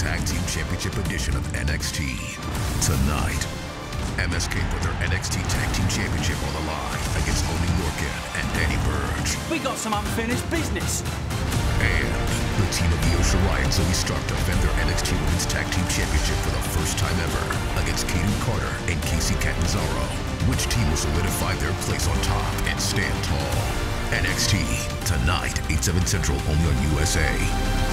Tag Team Championship edition of NXT. Tonight, MSK put their NXT Tag Team Championship on the line against Oney Lorcan and Danny Burch. We got some unfinished business. And the team of Io Shirai and Zoe Stark defend their NXT Women's Tag Team Championship for the first time ever against Kayden Carter and Kacy Catanzaro. Which team will solidify their place on top and stand tall? NXT, tonight, 8/7 Central, only on USA.